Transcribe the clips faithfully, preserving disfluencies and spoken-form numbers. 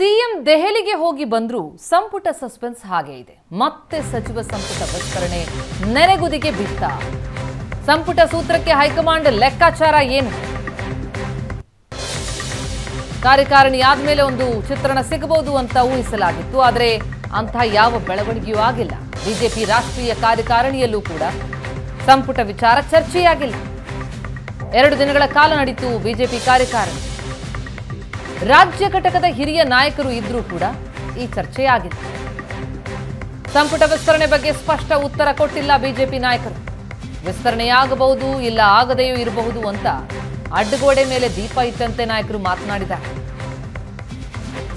CM ದೆಹಲಿಗೆ ಹೋಗಿ ಬಂದ್ರು ಸಂಪುಟ ಸಸ್ಪೆನ್ಸ್ ಹಾಗೆ ಇದೆ. ಮತ್ತೆ ಸಚಿವ ಸಂಪುಟ ವಿಸ್ತರಣೆ ನೆರೆಗುದಿಗೆ ಬಿತ್ತ. ಸಂಪುಟ ಸೂತ್ರಕ್ಕೆ ಹೈಕಮಾಂಡ್ ಲೆಕ್ಕಾಚಾರ ಏನು? ಕಾರ್ಯಕಾರಿಣಿ ಆದಮೇಲೆ ಒಂದು ಚಿತ್ರಣ ಸಿಗಬಹುದು ಅಂತ ಊಹಿಸಲಾಗಿತ್ತು. ಆದರೆ ಅಂತ ಯಾವ ಬೆಳವಣಿಗೆಯೂ ಆಗಿಲ್ಲ. ಬಿಜೆಪಿ ರಾಷ್ಟ್ರೀಯ ಕಾರ್ಯಕಾರಿಣಿಯಲ್ಲೂ ಕೂಡ ಸಂಪುಟ ವಿಚಾರ ಚರ್ಚೆಯಾಗಿಲ್ಲ. ಎರಡು ದಿನಗಳ ಕಾಲ ನಡೆಯಿತು ಬಿಜೆಪಿ ಕಾರ್ಯಕಾರಿಣಿ. ರಾಜ್ಯ ಘಟಕದ ಹಿರಿಯ ನಾಯಕರು ಇದ್ರೂ ಕೂಡ ಈ ಚರ್ಚೆ ಆಗಿದೆ. ಸಂಪುಟ ವಿಸ್ತರಣೆ ಬಗ್ಗೆ ಸ್ಪಷ್ಟ ಉತ್ತರ ಕೊಟ್ಟಿಲ್ಲ ಬಿಜೆಪಿ ನಾಯಕರು. ವಿಸ್ತರಣೆಯಾಗಬಹುದು ಇಲ್ಲ ಆಗದೆಯೂ ಇರಬಹುದು ಅಂತ ಅಡ್ಡಗೋಡೆ ಮೇಲೆ ದೀಪ ಇಟ್ಟಂತೆ ನಾಯಕರು ಮಾತನಾಡಿದ್ದಾರೆ.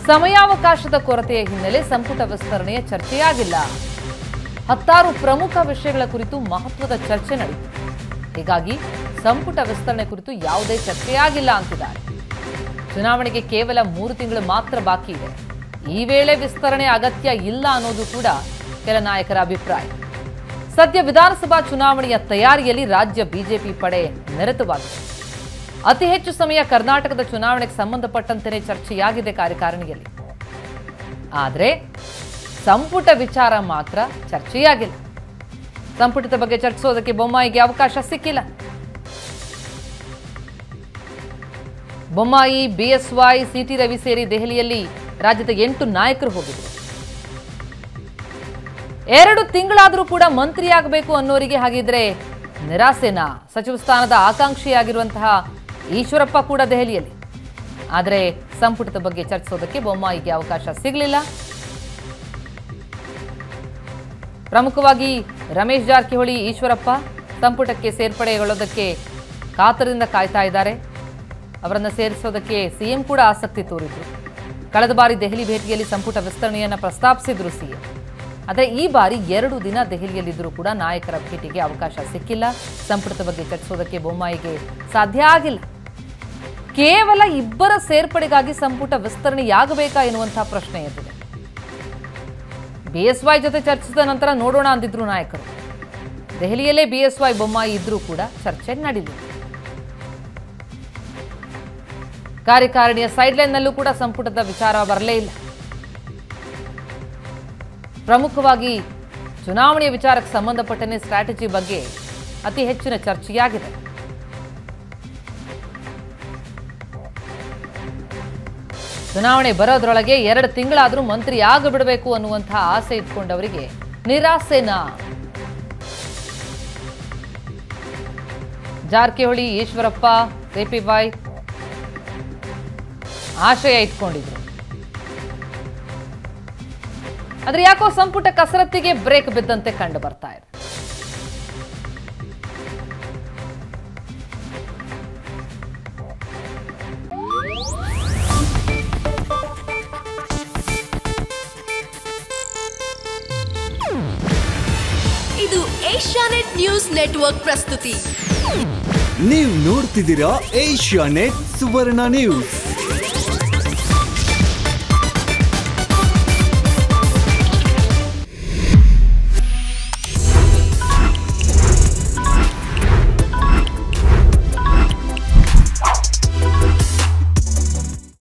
ಸಮಯಾವಕಾಶದ ಕೊರತೆಯ ಹಿನ್ನೆಲೆ ಸಂಪುಟ ವಿಸ್ತರಣೆಯ ಚರ್ಚೆಯಾಗಿಲ್ಲ. ಹತ್ತಾರು ಪ್ರಮುಖ ವಿಷಯಗಳ ಕುರಿತು ಮಹತ್ವದ ಚರ್ಚೆ ನಡೆಯಿತು. ಹೀಗಾಗಿ ಸಂಪುಟ ವಿಸ್ತರಣೆ ಕುರಿತು ಯಾವುದೇ ಚರ್ಚೆಯಾಗಿಲ್ಲ ಅಂತಿದ್ದಾರೆ. ಚುನಾವಣೆಗೆ ಕೇವಲ ಮೂರು ತಿಂಗಳು ಮಾತ್ರ ಬಾಕಿ ಇದೆ. ಈ ವೇಳೆ ವಿಸ್ತರಣೆ ಅಗತ್ಯ ಇಲ್ಲ ಅನ್ನೋದು ಕೂಡ ಕೆಲ ನಾಯಕರ ಅಭಿಪ್ರಾಯ. ಸದ್ಯ ವಿಧಾನಸಭಾ ಚುನಾವಣೆಯ ತಯಾರಿಯಲ್ಲಿ ರಾಜ್ಯ ಬಿಜೆಪಿ ಪಡೆ ನಿರತವಾಗಿದೆ. ಅತಿ ಹೆಚ್ಚು ಸಮಯ ಕರ್ನಾಟಕದ ಚುನಾವಣೆಗೆ ಸಂಬಂಧಪಟ್ಟಂತೆ ಚರ್ಚೆಯಾಗಿದೆ ಕಾರ್ಯಕಾರಿಣಿಯಲ್ಲಿ. ಆದರೆ ಸಂಪುಟ ವಿಚಾರ ಮಾತ್ರ ಚರ್ಚೆಯಾಗಿಲ್ಲ. ಸಂಪುಟದ ಬಗ್ಗೆ ಚರ್ಚಿಸೋದಕ್ಕೆ ಬೊಮ್ಮಾಯಿಗೆ ಅವಕಾಶ ಸಿಕ್ಕಿಲ್ಲ. ಬೊಮ್ಮಾಯಿ, ಬಿಎಸ್ವೈ, ಸಿಟಿ ರವಿ ಸೇರಿ ದೆಹಲಿಯಲ್ಲಿ ರಾಜ್ಯದ ಎಂಟು ನಾಯಕರು ಹೋಗಿದ್ರು. ಎರಡು ತಿಂಗಳಾದರೂ ಕೂಡ ಮಂತ್ರಿಯಾಗಬೇಕು ಅನ್ನೋರಿಗೆ ಹಾಗಿದ್ರೆ ನಿರಾಸೆನಾ? ಸಚಿವ ಸ್ಥಾನದ ಆಕಾಂಕ್ಷಿಯಾಗಿರುವಂತಹ ಈಶ್ವರಪ್ಪ ಕೂಡ ದೆಹಲಿಯಲ್ಲಿ. ಆದರೆ ಸಂಪುಟದ ಬಗ್ಗೆ ಚರ್ಚಿಸೋದಕ್ಕೆ ಬೊಮ್ಮಾಯಿಗೆ ಅವಕಾಶ ಸಿಗಲಿಲ್ಲ. ಪ್ರಮುಖವಾಗಿ ರಮೇಶ್ ಜಾರಕಿಹೊಳಿ, ಈಶ್ವರಪ್ಪ ಸಂಪುಟಕ್ಕೆ ಸೇರ್ಪಡೆಗೊಳ್ಳೋದಕ್ಕೆ ಕಾತರದಿಂದ ಕಾಯ್ತಾ ಇದ್ದಾರೆ. ಅವರನ್ನು ಸೇರಿಸೋದಕ್ಕೆ ಸಿಎಂ ಕೂಡ ಆಸಕ್ತಿ ತೋರಿದ್ರು. ಕಳೆದ ಬಾರಿ ದೆಹಲಿ ಭೇಟಿಯಲ್ಲಿ ಸಂಪುಟ ವಿಸ್ತರಣೆಯನ್ನು ಪ್ರಸ್ತಾಪಿಸಿದ್ರು ಸಿಎಂ. ಆದರೆ ಈ ಬಾರಿ ಎರಡು ದಿನ ದೆಹಲಿಯಲ್ಲಿದ್ದರೂ ಕೂಡ ನಾಯಕರ ಭೇಟಿಗೆ ಅವಕಾಶ ಸಿಕ್ಕಿಲ್ಲ. ಸಂಪುಟದ ಬಗ್ಗೆ ಚರ್ಚಿಸೋದಕ್ಕೆ ಬೊಮ್ಮಾಯಿಗೆ ಸಾಧ್ಯ ಆಗಿಲ್ಲ. ಕೇವಲ ಇಬ್ಬರ ಸೇರ್ಪಡೆಗಾಗಿ ಸಂಪುಟ ವಿಸ್ತರಣೆಯಾಗಬೇಕಾ ಎನ್ನುವಂತಹ ಪ್ರಶ್ನೆ ಎದ್ದಿದೆ. ಬಿಎಸ್ವೈ ಜೊತೆ ಚರ್ಚಿಸಿದ ನಂತರ ನೋಡೋಣ ಅಂದಿದ್ರು ನಾಯಕರು. ದೆಹಲಿಯಲ್ಲೇ ಬಿಎಸ್ವೈ, ಬೊಮ್ಮಾಯಿ ಇದ್ರೂ ಕೂಡ ಚರ್ಚೆ ನಡೆದಿದೆ. ಕಾರ್ಯಕಾರಿಣಿಯ ಸೈಡ್ಲೈನ್ನಲ್ಲೂ ಕೂಡ ಸಂಪುಟದ ವಿಚಾರ ಬರಲೇ ಇಲ್ಲ. ಪ್ರಮುಖವಾಗಿ ಚುನಾವಣೆಯ ವಿಚಾರಕ್ಕೆ ಸಂಬಂಧಪಟ್ಟನೆ ಸ್ಟ್ರಾಟಜಿ ಬಗ್ಗೆ ಅತಿ ಹೆಚ್ಚಿನ ಚರ್ಚೆಯಾಗಿದೆ. ಚುನಾವಣೆ ಬರೋದ್ರೊಳಗೆ ಎರಡು ತಿಂಗಳಾದರೂ ಮಂತ್ರಿ ಆಗಬಿಡಬೇಕು ಅನ್ನುವಂತಹ ಆಸೆ ಇಟ್ಕೊಂಡವರಿಗೆ ನಿರಾಸೆನಾ? ಜಾರಕಿಹೊಳಿ, ಈಶ್ವರಪ್ಪ, ಕೆಪಿವೈ ಆಶಯ ಇಟ್ಕೊಂಡಿದ್ರು. ಆದ್ರೆ ಯಾಕೋ ಸಂಪುಟ ಕಸರತ್ತಿಗೆ ಬ್ರೇಕ್ ಬಿದ್ದಂತೆ ಕಂಡು ಬರ್ತಾ ಇದೆ. ಇದು ಏಷ್ಯಾನೆಟ್ ನ್ಯೂಸ್ ನೆಟ್ವರ್ಕ್ ಪ್ರಸ್ತುತಿ. ನೀವು ನೋಡ್ತಿದ್ದೀರಾ ಏಷ್ಯಾನೆಟ್ ಸುವರ್ಣ ನ್ಯೂಸ್.